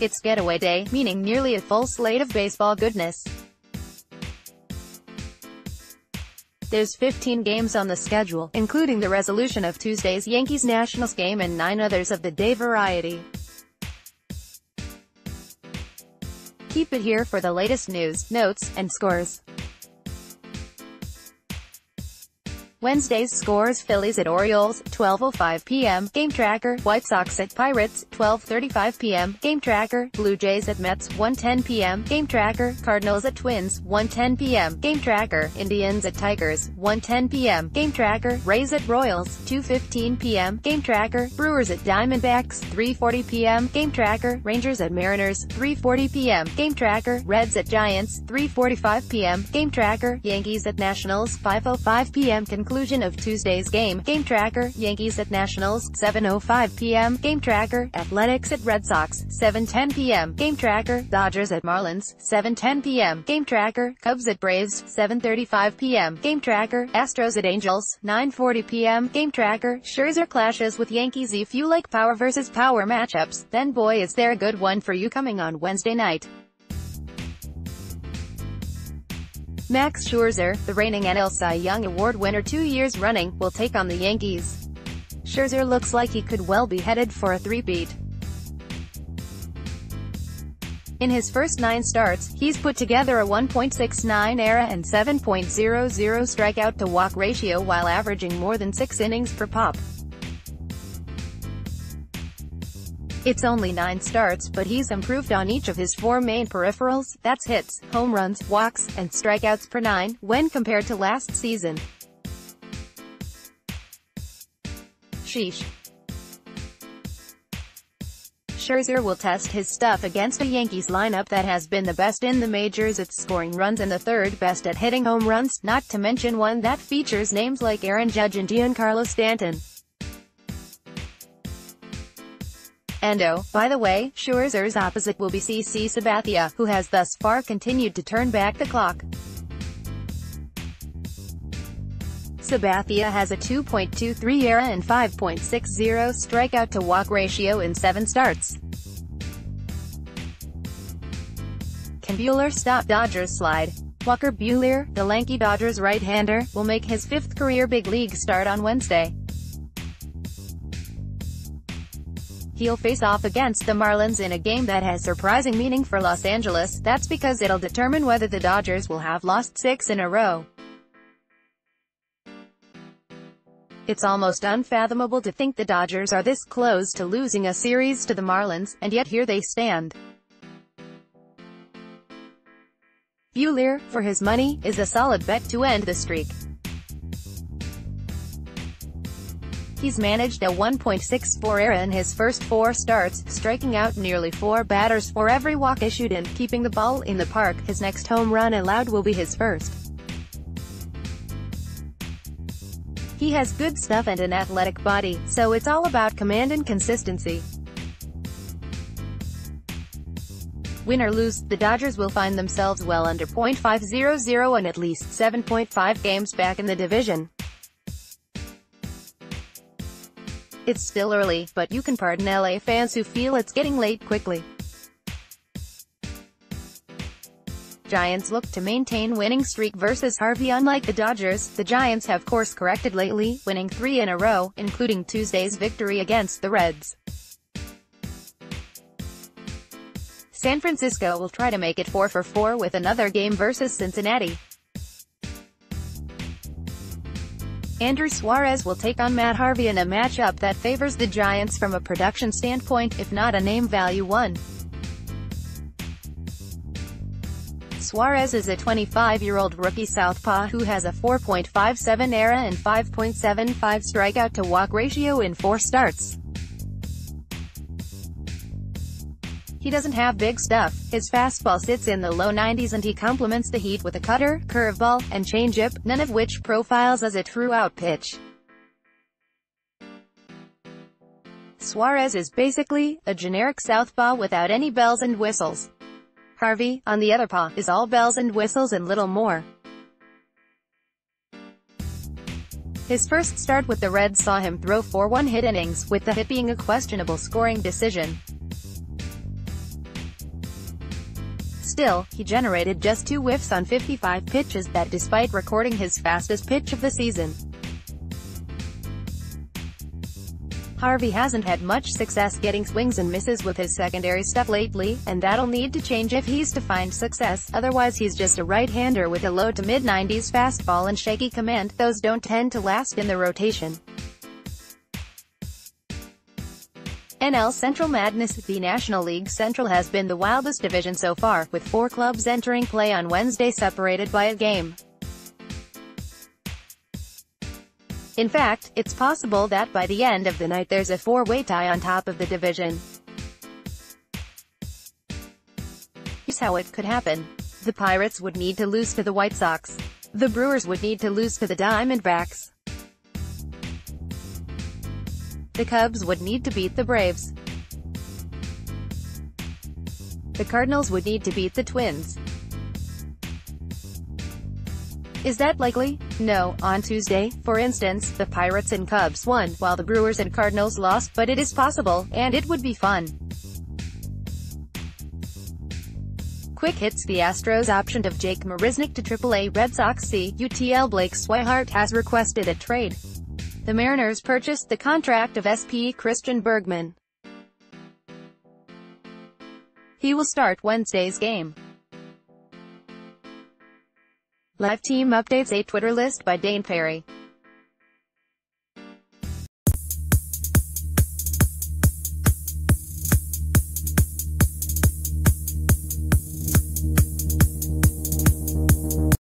It's getaway day, meaning nearly a full slate of baseball goodness. There's 15 games on the schedule, including the resolution of Tuesday's Yankees-Nationals game and 9 others of the day variety. Keep it here for the latest news, notes, and scores. Wednesday's scores: Phillies at Orioles, 12:05 p.m., Game Tracker; White Sox at Pirates, 12:35 p.m., Game Tracker; Blue Jays at Mets, 1:10 p.m., Game Tracker; Cardinals at Twins, 1:10 p.m., Game Tracker; Indians at Tigers, 1:10 p.m., Game Tracker; Rays at Royals, 2:15 p.m., Game Tracker; Brewers at Diamondbacks, 3:40 p.m., Game Tracker; Rangers at Mariners, 3:40 p.m., Game Tracker; Reds at Giants, 3:45 p.m., Game Tracker; Yankees at Nationals, 5:05 p.m., Conclusion of Tuesday's game, Game Tracker; Yankees at Nationals, 7:05 p.m., Game Tracker; Athletics at Red Sox, 7:10 p.m., Game Tracker; Dodgers at Marlins, 7:10 p.m., Game Tracker; Cubs at Braves, 7:35 p.m., Game Tracker; Astros at Angels, 9:40 p.m., Game Tracker; Scherzer clashes with Yankees. If you like power versus power matchups, then boy is there a good one for you coming on Wednesday night. Max Scherzer, the reigning NL Cy Young Award winner 2 years running, will take on the Yankees. Scherzer looks like he could well be headed for a three-peat. In his first 9 starts, he's put together a 1.69 ERA and 7.00 strikeout-to-walk ratio while averaging more than 6 innings per pop. It's only 9 starts, but he's improved on each of his 4 main peripherals, that's hits, home runs, walks, and strikeouts per 9, when compared to last season. Sheesh. Scherzer will test his stuff against a Yankees lineup that has been the best in the majors at scoring runs and the 3rd best at hitting home runs, not to mention one that features names like Aaron Judge and Giancarlo Stanton. And oh, by the way, Scherzer's opposite will be C.C. Sabathia, who has thus far continued to turn back the clock. Sabathia has a 2.23 ERA and 5.60 strikeout-to-walk ratio in 7 starts. Can Buehler stop Dodgers' slide? Walker Buehler, the lanky Dodgers right-hander, will make his 5th career big league start on Wednesday. He'll face off against the Marlins in a game that has surprising meaning for Los Angeles. That's because it'll determine whether the Dodgers will have lost 6 in a row. It's almost unfathomable to think the Dodgers are this close to losing a series to the Marlins, and yet here they stand. Buehler, for his money, is a solid bet to end the streak. He's managed a 1.64 ERA in his first 4 starts, striking out nearly 4 batters for every walk issued and keeping the ball in the park. His next home run allowed will be his first. He has good stuff and an athletic body, so it's all about command and consistency. Win or lose, the Dodgers will find themselves well under .500 and at least 7.5 games back in the division. It's still early, but you can pardon LA fans who feel it's getting late quickly. Giants look to maintain winning streak versus Harvey. Unlike the Dodgers, the Giants have course-corrected lately, winning 3 in a row, including Tuesday's victory against the Reds. San Francisco will try to make it 4 for 4 with another game versus Cincinnati. Andrew Suarez will take on Matt Harvey in a matchup that favors the Giants from a production standpoint, if not a name-value one. Suarez is a 25-year-old rookie southpaw who has a 4.57 ERA and 5.75 strikeout-to-walk ratio in 4 starts. He doesn't have big stuff, his fastball sits in the low 90s and he complements the heat with a cutter, curveball, and changeup, none of which profiles as a true out pitch. Suarez is basically a generic southpaw without any bells and whistles. Harvey, on the other paw, is all bells and whistles and little more. His first start with the Reds saw him throw 4 one-hit innings, with the hit being a questionable scoring decision. Still, he generated just 2 whiffs on 55 pitches that despite recording his fastest pitch of the season. Harvey hasn't had much success getting swings and misses with his secondary stuff lately, and that'll need to change if he's to find success, otherwise he's just a right-hander with a low to mid-90s fastball and shaky command. Those don't tend to last in the rotation. NL Central madness. The National League Central has been the wildest division so far, with 4 clubs entering play on Wednesday separated by a game. In fact, it's possible that by the end of the night there's a 4-way tie on top of the division. Here's how it could happen. The Pirates would need to lose to the White Sox. The Brewers would need to lose to the Diamondbacks. The Cubs would need to beat the Braves. The Cardinals would need to beat the Twins. Is that likely? No. On Tuesday, for instance, the Pirates and Cubs won, while the Brewers and Cardinals lost, but it is possible, and it would be fun. Quick hits. The Astros' option of Jake Marisnick to AAA Red Sox CUTL Blake Swihart has requested a trade. The Mariners purchased the contract of SP Christian Bergman. He will start Wednesday's game. Live team updates. A Twitter list by Dane Perry.